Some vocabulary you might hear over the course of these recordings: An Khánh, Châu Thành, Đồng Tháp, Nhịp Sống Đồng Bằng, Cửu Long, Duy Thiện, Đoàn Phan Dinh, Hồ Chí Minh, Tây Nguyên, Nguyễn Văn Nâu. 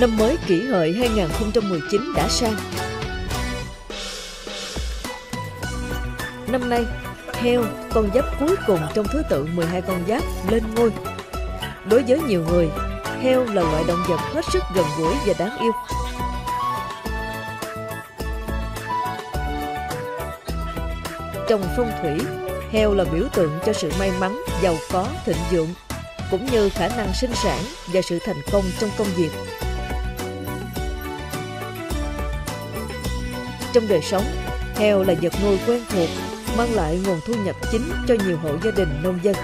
Năm mới Kỷ Hợi 2019 đã sang. Năm nay, heo, con giáp cuối cùng trong thứ tự 12 con giáp, lên ngôi. Đối với nhiều người, heo là loại động vật hết sức gần gũi và đáng yêu. Trong phong thủy, heo là biểu tượng cho sự may mắn, giàu có, thịnh vượng, cũng như khả năng sinh sản và sự thành công trong công việc. Trong đời sống, heo là vật nuôi quen thuộc, mang lại nguồn thu nhập chính cho nhiều hộ gia đình nông dân.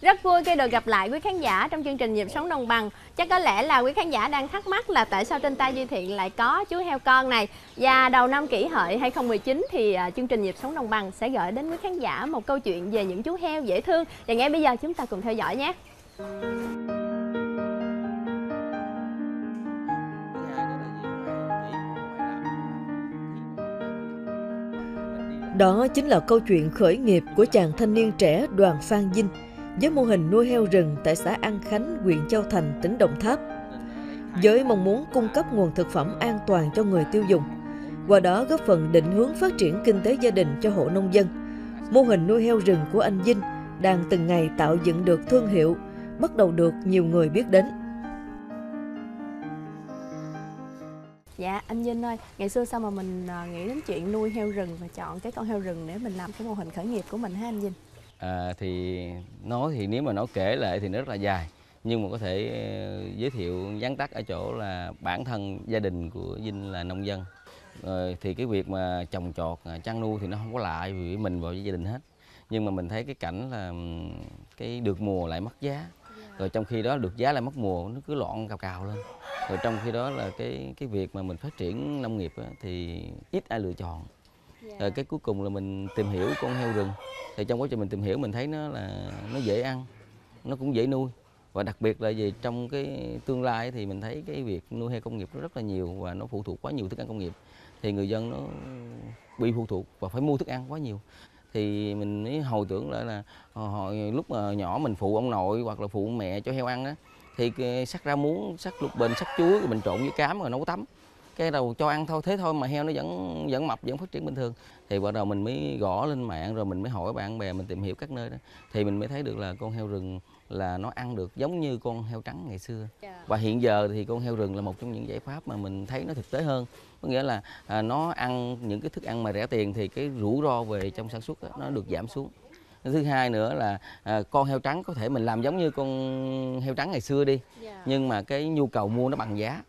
Rất vui khi được gặp lại quý khán giả trong chương trình Nhịp Sống Đồng Bằng. Chắc có lẽ là quý khán giả đang thắc mắc là tại sao trên tay Duy Thiện lại có chú heo con này. Và đầu năm Kỷ Hợi 2019 thì chương trình Nhịp Sống Đồng Bằng sẽ gửi đến quý khán giả một câu chuyện về những chú heo dễ thương. Và ngay bây giờ chúng ta cùng theo dõi nhé. Đó chính là câu chuyện khởi nghiệp của chàng thanh niên trẻ Đoàn Phan Dinh với mô hình nuôi heo rừng tại xã An Khánh, huyện Châu Thành, tỉnh Đồng Tháp. Với mong muốn cung cấp nguồn thực phẩm an toàn cho người tiêu dùng, qua đó góp phần định hướng phát triển kinh tế gia đình cho hộ nông dân, mô hình nuôi heo rừng của anh Dinh đang từng ngày tạo dựng được thương hiệu, bắt đầu được nhiều người biết đến. Dạ, anh Dinh ơi, ngày xưa sao mà mình nghĩ đến chuyện nuôi heo rừng và chọn cái con heo rừng để mình làm cái mô hình khởi nghiệp của mình hả anh Dinh? Thì nếu mà nói kể lại thì nó rất là dài, nhưng mà có thể giới thiệu vắn tắt ở chỗ là bản thân gia đình của Dinh là nông dân. Thì cái việc mà trồng trọt, chăn nuôi thì nó không có lại vì mình vào với gia đình hết. Nhưng mà mình thấy cái cảnh là cái được mùa lại mất giá, rồi trong khi đó được giá lại mất mùa, nó cứ loạn cào cào lên. Rồi trong khi đó là cái việc mà mình phát triển nông nghiệp á, thì ít ai lựa chọn. Rồi cái cuối cùng là mình tìm hiểu con heo rừng. Thì trong quá trình mình tìm hiểu mình thấy nó dễ ăn, nó cũng dễ nuôi. Và đặc biệt là về trong cái tương lai thì mình thấy cái việc nuôi heo công nghiệp nó rất là nhiều và nó phụ thuộc quá nhiều thức ăn công nghiệp. Thì người dân nó bị phụ thuộc và phải mua thức ăn quá nhiều. Thì mình mới hồi tưởng lại là lúc mà nhỏ mình phụ ông nội hoặc là phụ mẹ cho heo ăn đó, thì sắc rau muống, sắc lục bình, sắc chuối rồi mình trộn với cám rồi nấu tắm. Cái đầu cho ăn thôi, thế thôi mà heo nó vẫn mập, vẫn phát triển bình thường. Thì bắt đầu mình mới gõ lên mạng, rồi mình mới hỏi bạn bè, mình tìm hiểu các nơi đó. Thì mình mới thấy được là con heo rừng là nó ăn được giống như con heo trắng ngày xưa. Và hiện giờ thì con heo rừng là một trong những giải pháp mà mình thấy nó thực tế hơn. Có nghĩa là nó ăn những cái thức ăn mà rẻ tiền thì cái rủi ro về trong sản xuất đó, nó được giảm xuống. Thứ hai nữa là con heo trắng có thể mình làm giống như con heo trắng ngày xưa đi. Nhưng mà cái nhu cầu mua nó bằng giá.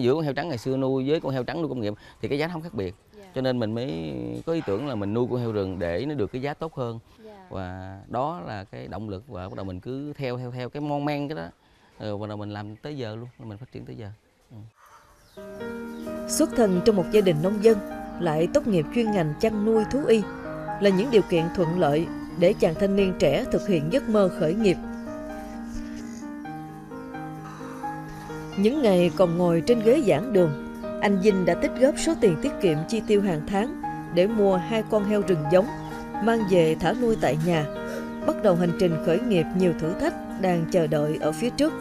Giữa con heo trắng ngày xưa nuôi với con heo trắng nuôi công nghiệp thì cái giá nó không khác biệt. Cho nên mình mới có ý tưởng là mình nuôi con heo rừng để nó được cái giá tốt hơn. Và đó là cái động lực và bắt đầu mình cứ theo cái mon men cái đó. Rồi bắt đầu mình làm tới giờ luôn, mình phát triển tới giờ. Xuất thân trong một gia đình nông dân, lại tốt nghiệp chuyên ngành chăn nuôi thú y là những điều kiện thuận lợi để chàng thanh niên trẻ thực hiện giấc mơ khởi nghiệp. Những ngày còn ngồi trên ghế giảng đường, anh Dinh đã tích góp số tiền tiết kiệm chi tiêu hàng tháng để mua 2 con heo rừng giống, mang về thả nuôi tại nhà, bắt đầu hành trình khởi nghiệp nhiều thử thách đang chờ đợi ở phía trước.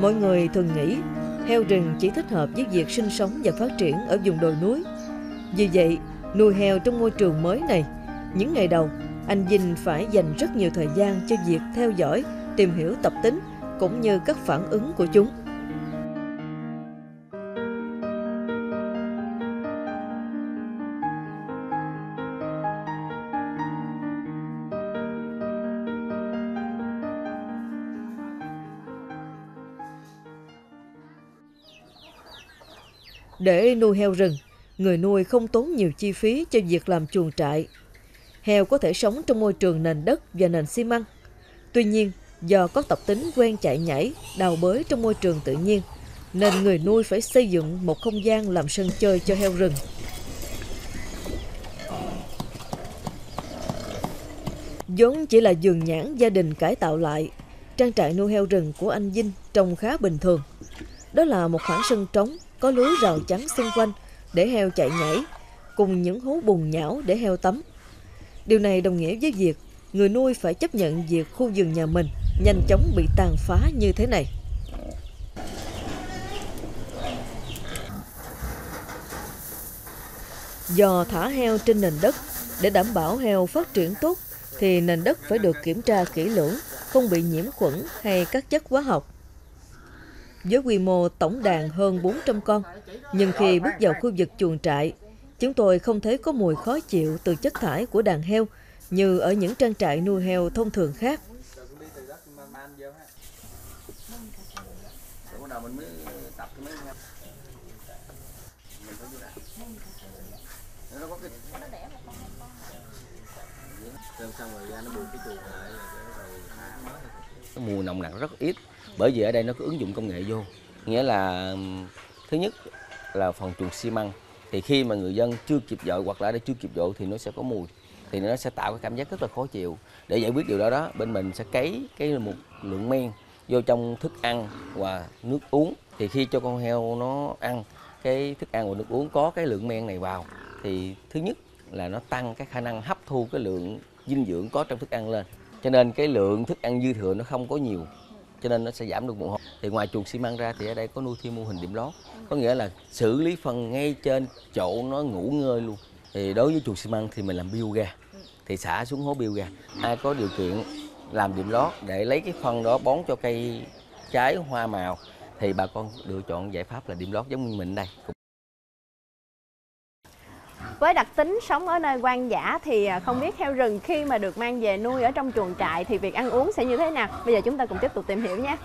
Mọi người thường nghĩ heo rừng chỉ thích hợp với việc sinh sống và phát triển ở vùng đồi núi. Vì vậy, nuôi heo trong môi trường mới này, những ngày đầu, anh Dinh phải dành rất nhiều thời gian cho việc theo dõi, tìm hiểu tập tính cũng như các phản ứng của chúng. Để nuôi heo rừng, người nuôi không tốn nhiều chi phí cho việc làm chuồng trại. Heo có thể sống trong môi trường nền đất và nền xi măng. Tuy nhiên, Do có tập tính quen chạy nhảy, đào bới trong môi trường tự nhiên, nên người nuôi phải xây dựng một không gian làm sân chơi cho heo rừng. Vốn chỉ là vườn nhãn gia đình cải tạo lại, trang trại nuôi heo rừng của anh Dinh trông khá bình thường. Đó là một khoảng sân trống có lưới rào chắn xung quanh để heo chạy nhảy, cùng những hố bùn nhão để heo tắm. Điều này đồng nghĩa với việc người nuôi phải chấp nhận việc khu vườn nhà mình nhanh chóng bị tàn phá như thế này. Do thả heo trên nền đất, để đảm bảo heo phát triển tốt thì nền đất phải được kiểm tra kỹ lưỡng, không bị nhiễm khuẩn hay các chất hóa học. Với quy mô tổng đàn hơn 400 con, nhưng khi bước vào khu vực chuồng trại, chúng tôi không thấy có mùi khó chịu từ chất thải của đàn heo như ở những trang trại nuôi heo thông thường khác. Mùi nồng nặc rất ít, bởi vì ở đây nó có ứng dụng công nghệ vô. Nghĩa là thứ nhất là phòng chuồng xi măng, thì khi mà người dân chưa kịp dọn hoặc là chưa kịp dọn thì nó sẽ có mùi, thì nó sẽ tạo cái cảm giác rất là khó chịu. Để giải quyết điều đó đó, bên mình sẽ cấy một lượng men vô trong thức ăn và nước uống. Thì khi cho con heo nó ăn cái thức ăn và nước uống có cái lượng men này vào, thì thứ nhất là nó tăng cái khả năng hấp thu cái lượng dinh dưỡng có trong thức ăn lên, cho nên cái lượng thức ăn dư thừa nó không có nhiều, cho nên nó sẽ giảm được mùi hôi. Thì ngoài chuồng xi măng ra thì ở đây có nuôi thêm mô hình điểm lót, có nghĩa là xử lý phân ngay trên chỗ nó ngủ ngơi luôn. Thì đối với chuồng xi măng thì mình làm biogas, thì xả xuống hố biogas. Ai có điều kiện làm điểm lót để lấy cái phân đó bón cho cây trái hoa màu thì bà con lựa chọn giải pháp là điểm lót giống như mình đây. Với đặc tính sống ở nơi hoang dã thì không biết heo rừng khi mà được mang về nuôi ở trong chuồng trại thì việc ăn uống sẽ như thế nào? Bây giờ chúng ta cùng tiếp tục tìm hiểu nhé.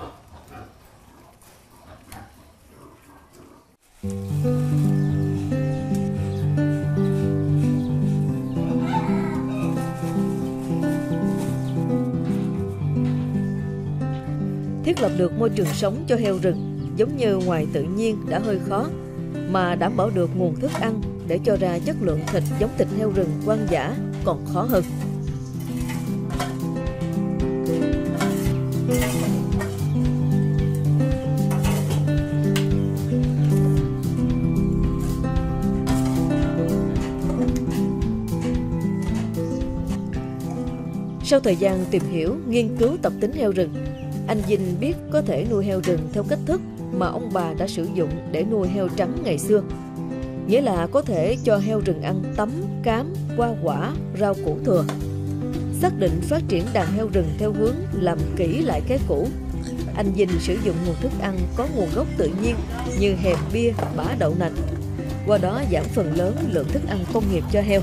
Thiết lập được môi trường sống cho heo rừng giống như ngoài tự nhiên đã hơi khó, mà đảm bảo được nguồn thức ăn để cho ra chất lượng thịt giống thịt heo rừng hoang dã còn khó hơn. Sau thời gian tìm hiểu, nghiên cứu tập tính heo rừng, anh Dinh biết có thể nuôi heo rừng theo cách thức mà ông bà đã sử dụng để nuôi heo trắng ngày xưa. Nghĩa là có thể cho heo rừng ăn tấm, cám, hoa quả, rau củ thừa. Xác định phát triển đàn heo rừng theo hướng làm kỹ lại cái cũ, anh Dinh sử dụng nguồn thức ăn có nguồn gốc tự nhiên như hèm bia, bã đậu nành. Qua đó giảm phần lớn lượng thức ăn công nghiệp cho heo.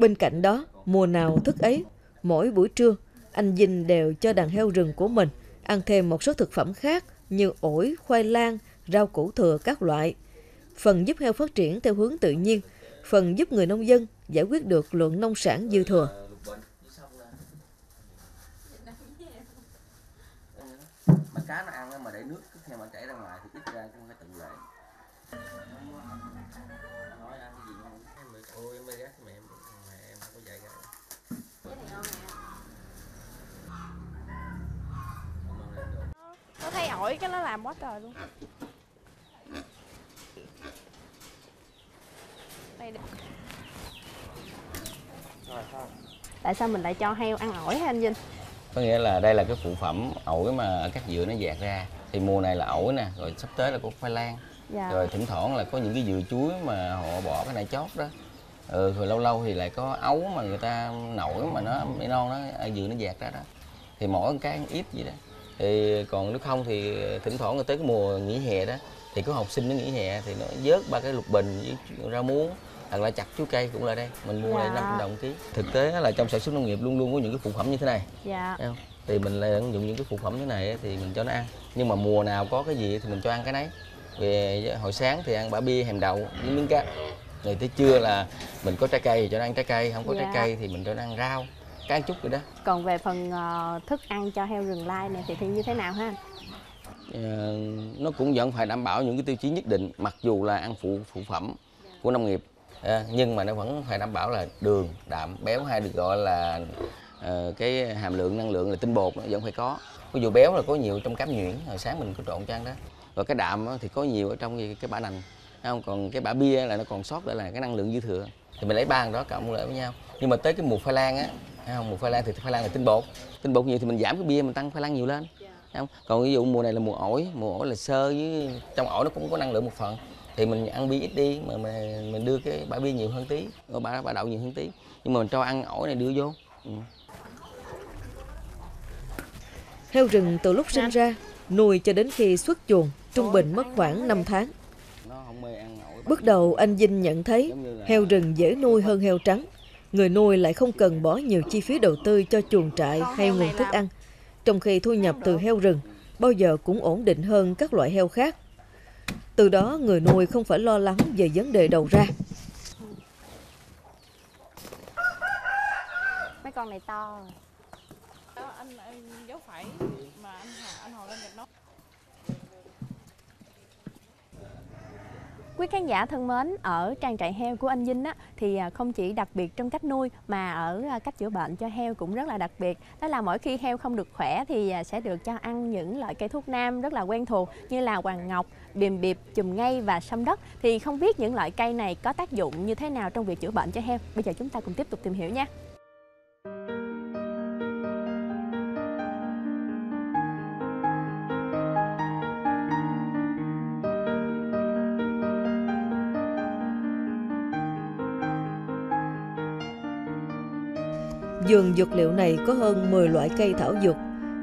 Bên cạnh đó, mùa nào thức ấy, mỗi buổi trưa, anh Dinh đều cho đàn heo rừng của mình ăn thêm một số thực phẩm khác như ổi, khoai lang, rau củ thừa các loại. Phần giúp heo phát triển theo hướng tự nhiên, phần giúp người nông dân giải quyết được lượng nông sản dư thừa. Cá nó ăn mà để nước theo mà chảy ra ngoài thì ít ra cũng phải tự vệ. Nó thấy ổi cái nó làm quá trời luôn. Tại sao mình lại cho heo ăn ổi hả anh Vinh? Có nghĩa là đây là cái phụ phẩm ổi mà các dừa nó dạt ra. Thì mùa này là ổi nè, rồi sắp tới là có khoai lang. Dạ. Rồi thỉnh thoảng là có những cái dừa chuối mà họ bỏ cái này chót đó. Rồi lâu lâu thì lại có ấu mà người ta nổi mà nó mới non nó dừa nó dạt ra đó. Thì mỗi cái ăn ít vậy đó. Thì còn nếu không thì thỉnh thoảng người tới cái mùa nghỉ hè đó thì có học sinh nó nghỉ hè thì nó vớt ba cái lục bình với rau muống Thật là chặt chuối cây cũng là đây, mình mua lại 5 đồng ký. Thực tế là trong sản xuất nông nghiệp luôn luôn có những cái phụ phẩm như thế này. Dạ. Thấy không? Thì mình lại ứng dụng những cái phụ phẩm như thế này thì mình cho nó ăn. Nhưng mà mùa nào có cái gì thì mình cho ăn cái nấy. Về hồi sáng thì ăn bã bia, hàm đậu với miếng cá. Rồi tới trưa là mình có trái cây thì cho nó ăn trái cây, không có trái cây thì mình cho nó ăn rau, cá ăn chút rồi đó. Còn về phần thức ăn cho heo rừng lai này thì như thế nào ha? Nó cũng vẫn phải đảm bảo những cái tiêu chí nhất định, mặc dù là ăn phụ phẩm của nông nghiệp, nhưng mà nó vẫn phải đảm bảo là đường, đạm, béo, hay được gọi là cái hàm lượng năng lượng là tinh bột nó vẫn phải có. Ví dụ béo là có nhiều trong cám nhuyễn, hồi sáng mình có trộn cho ăn đó. Rồi cái đạm thì có nhiều ở trong cái bã nành, không? Còn cái bã bia là nó còn sót lại là cái năng lượng dư thừa. Thì mình lấy ba đó cộng lại với nhau. Nhưng mà tới cái mùa khoai lang á, mùa khoai lang thì khoai lang là tinh bột nhiều thì mình giảm cái bia, mình tăng khoai lang nhiều lên. Không? Còn ví dụ mùa này là mùa ổi là xơ với trong ổi nó cũng có năng lượng một phần thì mình ăn bia ít đi mà mình đưa cái bã bia nhiều hơn tí, bã đậu nhiều hơn tí, nhưng mà mình cho ăn ổi này đưa vô. Heo rừng từ lúc sinh ra nuôi cho đến khi xuất chuồng trung bình mất khoảng 5 tháng. Bước đầu anh Dinh nhận thấy heo rừng dễ nuôi hơn heo trắng, người nuôi lại không cần bỏ nhiều chi phí đầu tư cho chuồng trại hay nguồn thức ăn, trong khi thu nhập từ heo rừng bao giờ cũng ổn định hơn các loại heo khác. Từ đó người nuôi không phải lo lắng về vấn đề đầu ra. Mấy con này to rồi. Anh giấu phải mà anh Hồ lên nhặt nó. Quý khán giả thân mến, ở trang trại heo của anh Dinh á, thì không chỉ đặc biệt trong cách nuôi mà ở cách chữa bệnh cho heo cũng rất là đặc biệt. Đó là mỗi khi heo không được khỏe thì sẽ được cho ăn những loại cây thuốc nam rất là quen thuộc như là hoàng ngọc, điềm biệp, chùm ngây và sâm đất. Thì không biết những loại cây này có tác dụng như thế nào trong việc chữa bệnh cho heo. Bây giờ chúng ta cùng tiếp tục tìm hiểu nha. Vườn dược liệu này có hơn 10 loại cây thảo dược,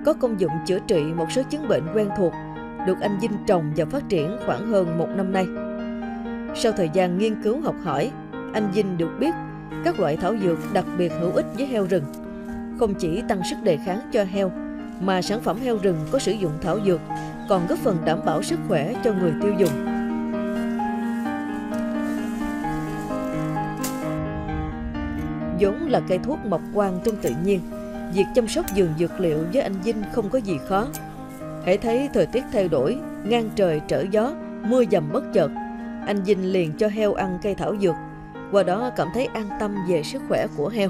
có công dụng chữa trị một số chứng bệnh quen thuộc, được anh Dinh trồng và phát triển khoảng hơn 1 năm nay. Sau thời gian nghiên cứu học hỏi, anh Dinh được biết các loại thảo dược đặc biệt hữu ích với heo rừng. Không chỉ tăng sức đề kháng cho heo, mà sản phẩm heo rừng có sử dụng thảo dược còn góp phần đảm bảo sức khỏe cho người tiêu dùng. Vốn là cây thuốc mọc quang trong tự nhiên, việc chăm sóc vườn dược liệu với anh Dinh không có gì khó. Hễ thấy thời tiết thay đổi, ngang trời trở gió, mưa dầm bất chợt, anh Dinh liền cho heo ăn cây thảo dược, qua đó cảm thấy an tâm về sức khỏe của heo.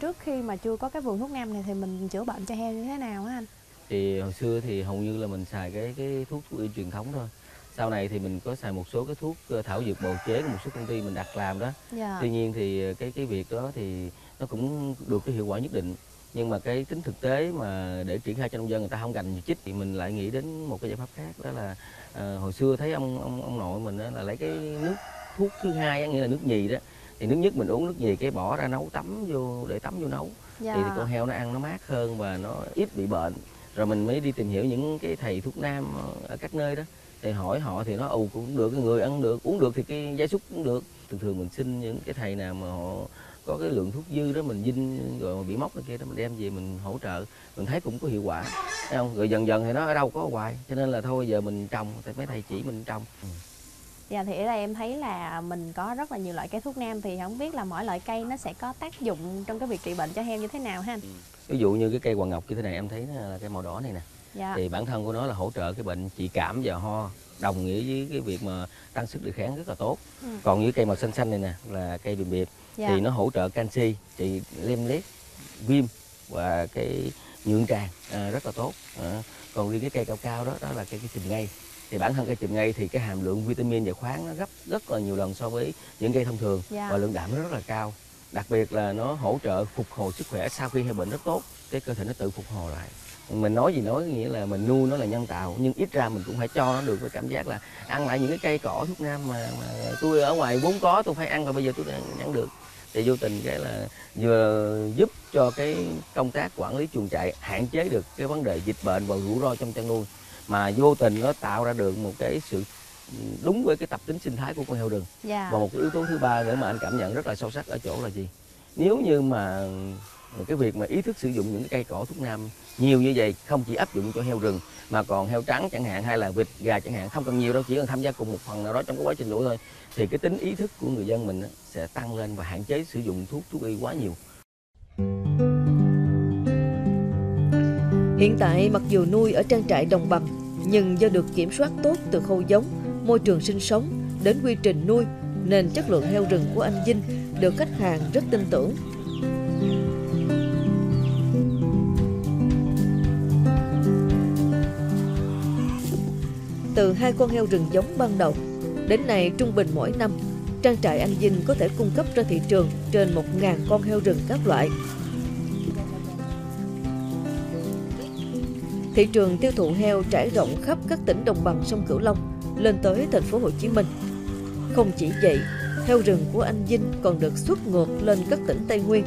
Trước khi mà chưa có cái vườn thuốc nam này thì mình chữa bệnh cho heo như thế nào á anh? Thì hồi xưa thì hầu như là mình xài cái thuốc y truyền thống thôi. Sau này thì mình có xài một số cái thuốc thảo dược bào chế của một số công ty mình đặt làm đó. Tuy nhiên thì cái việc đó thì nó cũng được cái hiệu quả nhất định, nhưng mà cái tính thực tế mà để triển khai cho nông dân người ta không gành nhiều chích, thì mình lại nghĩ đến một cái giải pháp khác, đó là hồi xưa thấy ông nội mình đó là lấy cái nước thuốc thứ hai, nghĩa là nước nhì đó, thì nước nhất mình uống nước nhì cái bỏ ra nấu tắm vô, để tắm vô nấu. Thì con heo nó ăn nó mát hơn và nó ít bị bệnh. Rồi mình mới đi tìm hiểu những cái thầy thuốc nam ở các nơi đó, thì hỏi họ thì nó cũng được, người ăn được, uống được thì cái gia súc cũng được. Thường mình xin những cái thầy nào mà họ có cái lượng thuốc dư đó, mình Dinh rồi bị móc này kia đó, mình đem về mình hỗ trợ, mình thấy cũng có hiệu quả, thấy không? Rồi dần dần thì nó ở đâu có hoài, cho nên là thôi giờ mình trồng, thì mấy thầy chỉ mình trồng. Dạ, thì ở đây em thấy là mình có rất là nhiều loại cây thuốc nam, thì không biết là mỗi loại cây nó sẽ có tác dụng trong cái việc trị bệnh cho heo như thế nào ha anh? Ví dụ như cái cây hoàng ngọc như thế này, em thấy nó là cây màu đỏ này nè. Thì bản thân của nó là hỗ trợ cái bệnh trị cảm và ho, đồng nghĩa với cái việc mà tăng sức đề kháng rất là tốt. Còn với cây màu xanh xanh này nè là cây điềm điệp, thì nó hỗ trợ canxi, trị lem lét, viêm và cái nhượng tràng rất là tốt. Còn riêng cái cây cao cao đó là cây chùm ngây. Thì bản thân cây chùm ngây thì cái hàm lượng vitamin và khoáng nó gấp rất là nhiều lần so với những cây thông thường, và lượng đạm nó rất là cao. Đặc biệt là nó hỗ trợ phục hồi sức khỏe sau khi heo bệnh rất tốt, cái cơ thể nó tự phục hồi lại. Mình nói gì nói, nghĩa là mình nuôi nó là nhân tạo, nhưng ít ra mình cũng phải cho nó được cái cảm giác là ăn lại những cái cây cỏ thuốc nam mà tôi ở ngoài vốn có, tôi phải ăn, và bây giờ tôi đang ăn được. Thì vô tình cái là vừa giúp cho cái công tác quản lý chuồng trại, hạn chế được cái vấn đề dịch bệnh và rủi ro trong chăn nuôi, mà vô tình nó tạo ra được một cái sự đúng với cái tập tính sinh thái của con heo rừng. Dạ. Và một cái yếu tố thứ ba nữa mà anh cảm nhận rất là sâu sắc ở chỗ là gì? Nếu như mà cái việc mà ý thức sử dụng những cái cây cỏ thuốc nam nhiều như vậy, không chỉ áp dụng cho heo rừng mà còn heo trắng chẳng hạn, hay là vịt gà chẳng hạn, không cần nhiều đâu, chỉ cần tham gia cùng một phần nào đó trong cái quá trình nuôi thôi, thì cái tính ý thức của người dân mình sẽ tăng lên và hạn chế sử dụng thuốc y quá nhiều. Hiện tại mặc dù nuôi ở trang trại đồng bằng, nhưng do được kiểm soát tốt từ khâu giống, môi trường sinh sống đến quy trình nuôi, nên chất lượng heo rừng của anh Dinh được khách hàng rất tin tưởng. Từ 2 con heo rừng giống ban đầu, đến nay trung bình mỗi năm, trang trại anh Dinh có thể cung cấp ra thị trường trên 1.000 con heo rừng các loại. Thị trường tiêu thụ heo trải rộng khắp các tỉnh đồng bằng sông Cửu Long, lên tới thành phố Hồ Chí Minh. Không chỉ vậy, heo rừng của anh Dinh còn được xuất ngược lên các tỉnh Tây Nguyên,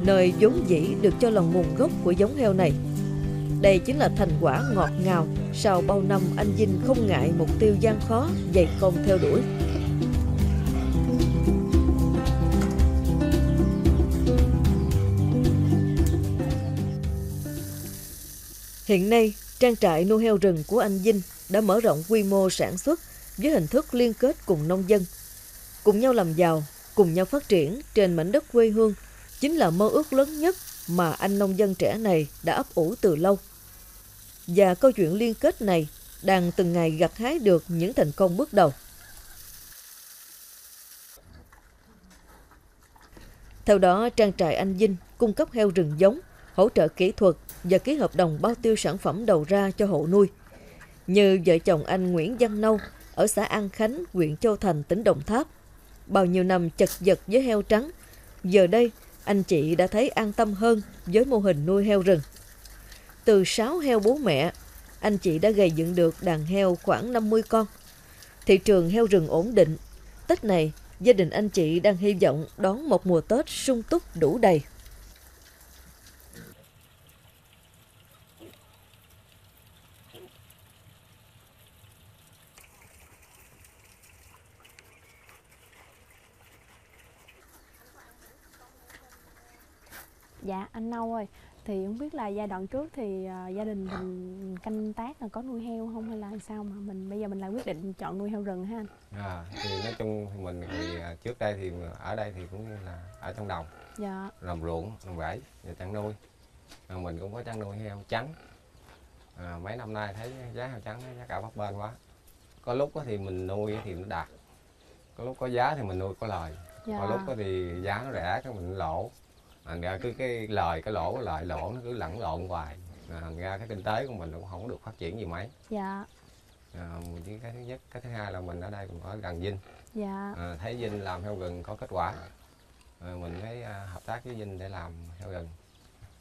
nơi vốn dĩ được cho là nguồn gốc của giống heo này. Đây chính là thành quả ngọt ngào sau bao năm anh Dinh không ngại mục tiêu gian khó, dày công theo đuổi. Hiện nay, trang trại nuôi heo rừng của anh Dinh đã mở rộng quy mô sản xuất với hình thức liên kết cùng nông dân. Cùng nhau làm giàu, cùng nhau phát triển trên mảnh đất quê hương chính là mơ ước lớn nhất mà anh nông dân trẻ này đã ấp ủ từ lâu. Và câu chuyện liên kết này đang từng ngày gặt hái được những thành công bước đầu. Theo đó, trang trại anh Dinh cung cấp heo rừng giống, hỗ trợ kỹ thuật và ký hợp đồng bao tiêu sản phẩm đầu ra cho hộ nuôi. Như vợ chồng anh Nguyễn Văn Nâu ở xã An Khánh, huyện Châu Thành, tỉnh Đồng Tháp. Bao nhiêu năm chật vật với heo trắng, giờ đây anh chị đã thấy an tâm hơn với mô hình nuôi heo rừng. Từ 6 heo bố mẹ, anh chị đã gầy dựng được đàn heo khoảng 50 con. Thị trường heo rừng ổn định. Tết này, gia đình anh chị đang hy vọng đón một mùa Tết sung túc đủ đầy. Dạ, anh Nâu ơi, thì không biết là giai đoạn trước thì gia đình mình canh tác là có nuôi heo không hay là sao mà mình bây giờ mình lại quyết định chọn nuôi heo rừng ha anh? À, thì nói chung mình thì trước đây thì ở đây thì cũng là ở trong đồng, dạ, làm ruộng, làm rẫy và chăn nuôi. Mình cũng có chăn nuôi heo trắng. Mấy năm nay thấy giá heo trắng giá cả bấp bênh quá. Có lúc thì mình nuôi thì nó đạt, có lúc có giá thì mình nuôi có lời, dạ, có lúc thì giá nó rẻ cái mình lỗ. Thành ra cứ cái lời cái lỗ lại lỗ nó cứ lẫn lộn hoài, thành ra cái kinh tế của mình cũng không được phát triển gì mấy. Dạ. Cái thứ nhất, cái thứ hai là mình ở đây cũng ở gần Vinh. Dạ. Thấy Vinh làm heo rừng có kết quả, mình mới hợp tác với Vinh để làm heo rừng.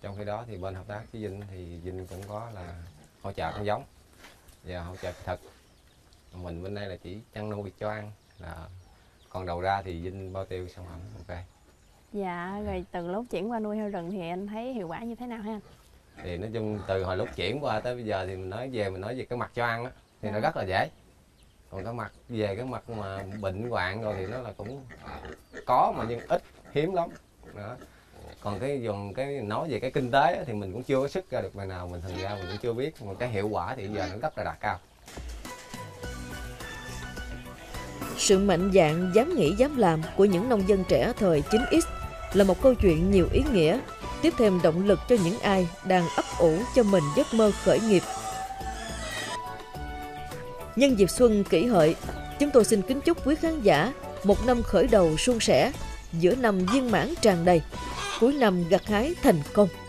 Trong khi đó thì bên hợp tác với Vinh thì Vinh cũng có là hỗ trợ con giống và hỗ trợ thịt. Mình bên đây là chỉ chăn nuôi cho ăn, là còn đầu ra thì Vinh bao tiêu sản phẩm. Ok. Dạ, rồi từ lúc chuyển qua nuôi heo rừng thì anh thấy hiệu quả như thế nào hả anh? Thì nói chung từ hồi lúc chuyển qua tới bây giờ thì mình nói về cái mặt cho ăn á, thì dạ, nó rất là dễ. Còn cái mặt về cái mặt mà bệnh hoạn rồi thì nó là cũng có mà nhưng ít, hiếm lắm. Đó. Còn cái dùng cái nói về cái kinh tế á, thì mình cũng chưa có sức ra được bài nào, mình thành ra mình cũng chưa biết. Mà cái hiệu quả thì giờ nó rất là đạt cao. Sự mạnh dạn, dám nghĩ, dám làm của những nông dân trẻ thời 9X là một câu chuyện nhiều ý nghĩa, tiếp thêm động lực cho những ai đang ấp ủ cho mình giấc mơ khởi nghiệp. Nhân dịp xuân Kỷ Hợi, chúng tôi xin kính chúc quý khán giả một năm khởi đầu suôn sẻ, giữa năm viên mãn tràn đầy, cuối năm gặt hái thành công.